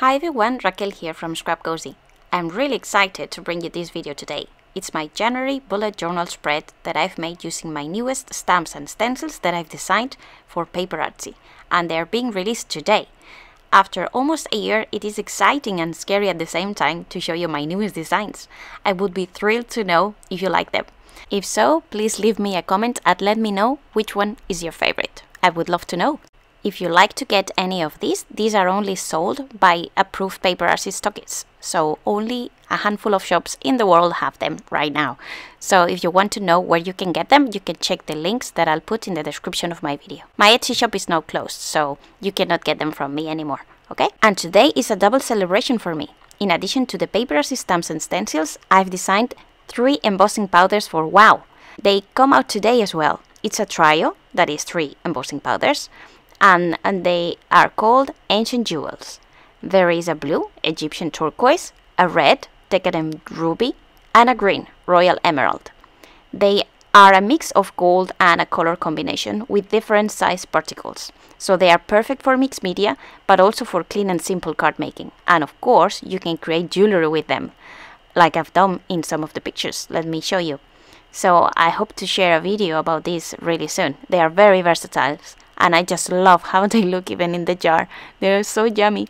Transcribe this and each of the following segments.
Hi everyone, Raquel here from Scrapcosy. I'm really excited to bring you this video today. It's my January bullet journal spread that I've made using my newest stamps and stencils that I've designed for Paper Artsy, and they're being released today. After almost a year, it is exciting and scary at the same time to show you my newest designs. I would be thrilled to know if you like them. If so, please leave me a comment and let me know which one is your favorite. I would love to know. If you like to get any of these are only sold by approved Paper Artsy stockists, so only a handful of shops in the world have them right now. So if you want to know where you can get them, you can check the links that I'll put in the description of my video. My Etsy shop is now closed, so you cannot get them from me anymore, okay? And today is a double celebration for me. In addition to the Paper Artsy stamps and stencils, I've designed 3 embossing powders for WOW! They come out today as well. It's a trio, that is 3 embossing powders, and they are called Ancient Jewells. There is a blue, Egyptian turquoise, a red, decadent ruby, and a green, royal emerald. They are a mix of gold and a color combination with different size particles. So they are perfect for mixed media, but also for clean and simple card making. And of course, you can create jewelry with them, like I've done in some of the pictures. Let me show you. So I hope to share a video about these really soon. They are very versatile. And I just love how they look even in the jar. They're so yummy.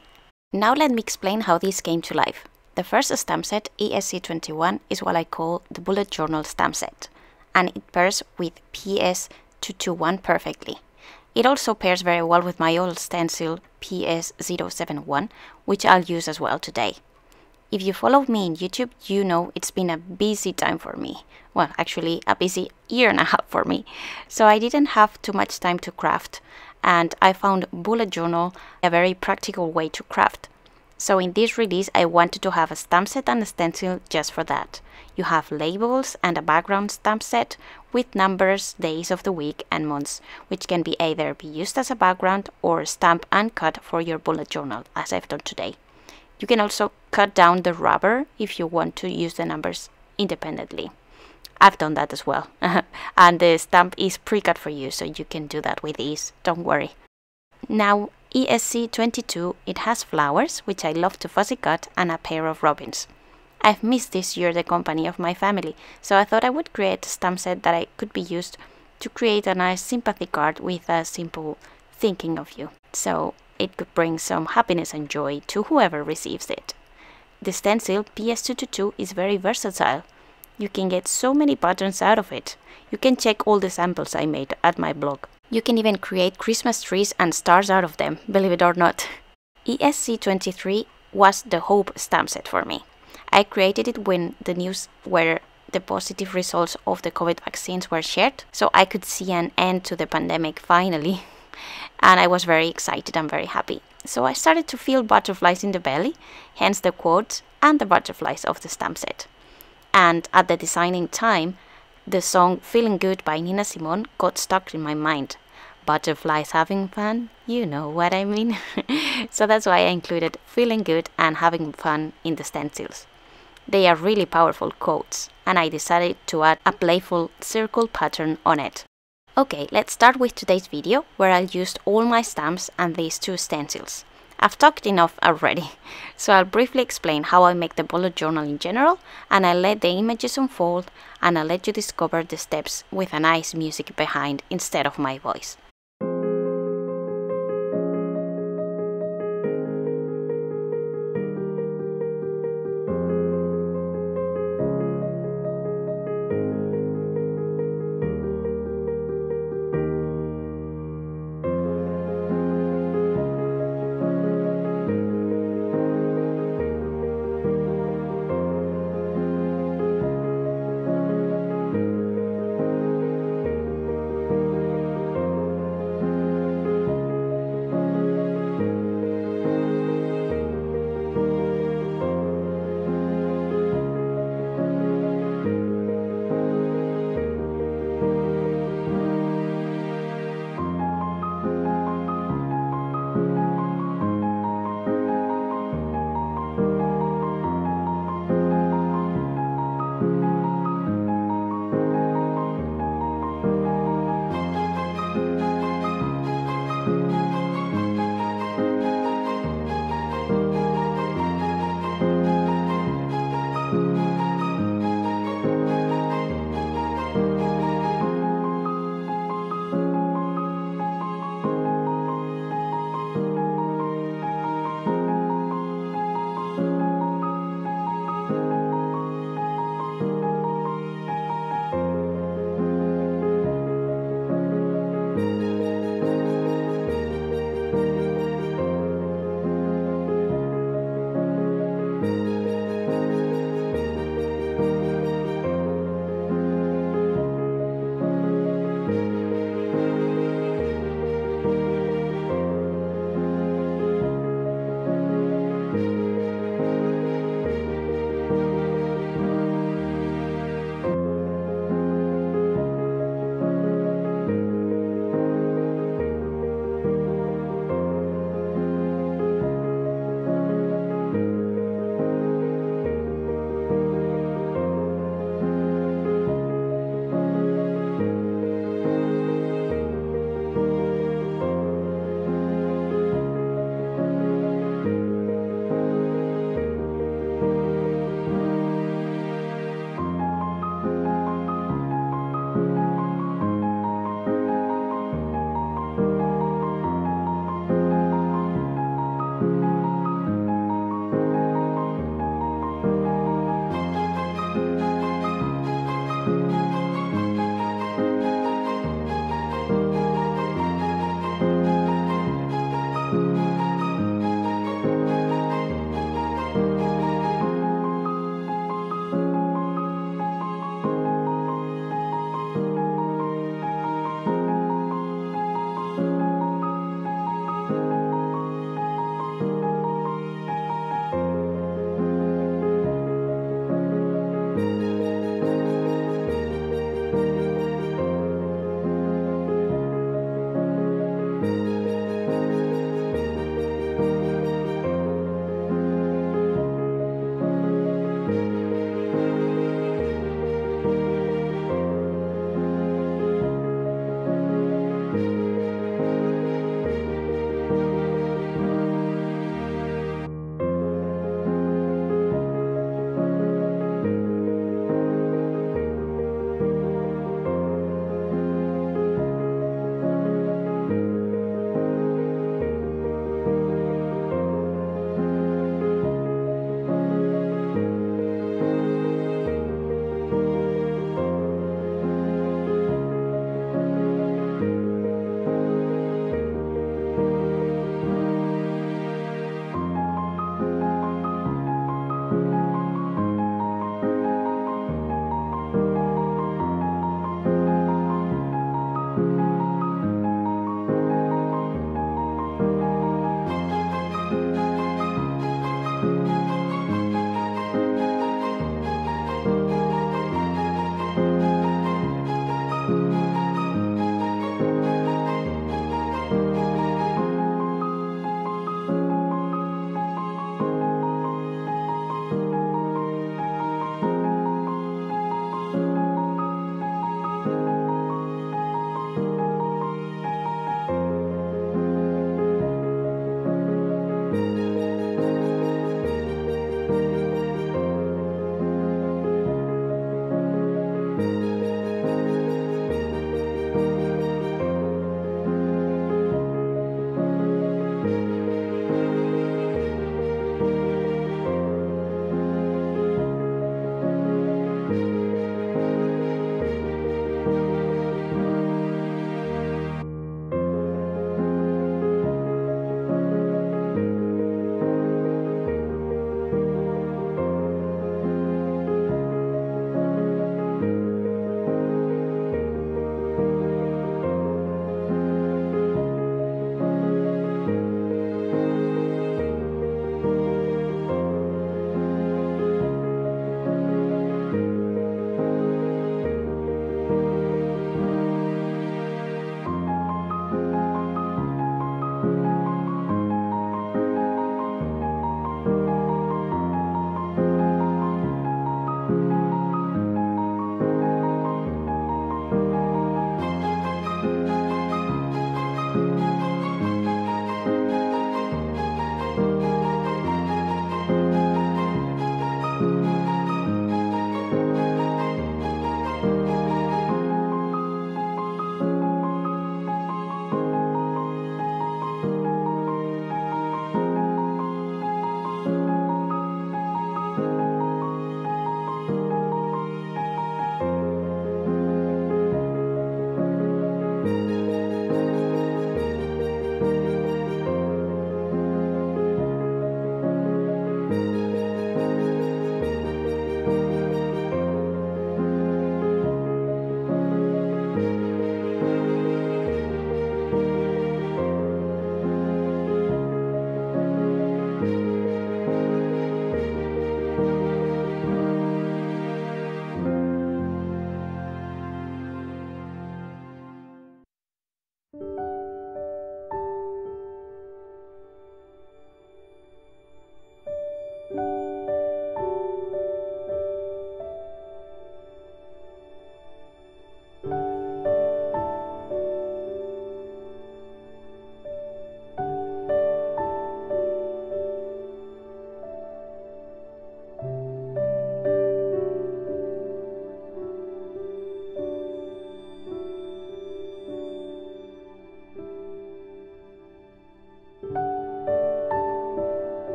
Now let me explain how these came to life. The first stamp set, ESC21, is what I call the Bullet Journal stamp set. And it pairs with PS221 perfectly. It also pairs very well with my old stencil PS071, which I'll use as well today. If you follow me on YouTube, you know it's been a busy time for me. Well, actually a busy year and a half for me. So I didn't have too much time to craft, and I found Bullet Journal a very practical way to craft. So in this release, I wanted to have a stamp set and a stencil just for that. You have labels and a background stamp set with numbers, days of the week and months, which can be either be used as a background or stamp and cut for your bullet journal, as I've done today. You can also cut down the rubber if you want to use the numbers independently. I've done that as well. And the stamp is pre-cut for you, so you can do that with ease, don't worry. Now ESC22, it has flowers, which I love to fuzzy cut, and a pair of robins. I've missed this year the company of my family, so I thought I would create a stamp set that I could be used to create a nice sympathy card with a simple thinking of you. So it could bring some happiness and joy to whoever receives it. The stencil PS222 is very versatile. You can get so many patterns out of it. You can check all the samples I made at my blog. You can even create Christmas trees and stars out of them, believe it or not. ESC23 was the hope stamp set for me. I created it when the news were the positive results of the COVID vaccines were shared, so I could see an end to the pandemic finally. And I was very excited and very happy. So I started to feel butterflies in the belly, hence the quotes and the butterflies of the stamp set. And at the designing time, the song Feeling Good by Nina Simone got stuck in my mind. Butterflies having fun, you know what I mean. So that's why I included feeling good and having fun in the stencils. They are really powerful quotes, and I decided to add a playful circle pattern on it. Okay, let's start with today's video, where I'll use all my stamps and these 2 stencils. I've talked enough already, so I'll briefly explain how I make the bullet journal in general, and I'll let the images unfold, and I'll let you discover the steps with a nice music behind instead of my voice.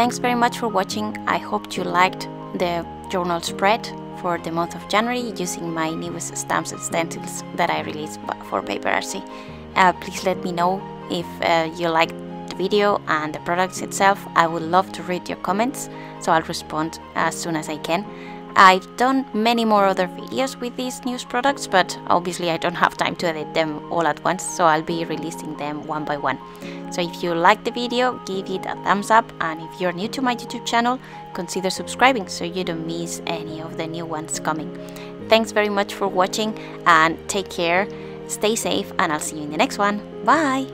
Thanks very much for watching. I hope you liked the journal spread for the month of January using my newest stamps and stencils that I released for Paper Artsy. Please let me know if you liked the video and the products itself. I would love to read your comments, so I'll respond as soon as I can. I've done many more other videos with these new products, but obviously I don't have time to edit them all at once, so I'll be releasing them one by one. So if you like the video, give it a thumbs up, and if you're new to my YouTube channel, consider subscribing so you don't miss any of the new ones coming. Thanks very much for watching, and take care, stay safe, and I'll see you in the next one. Bye!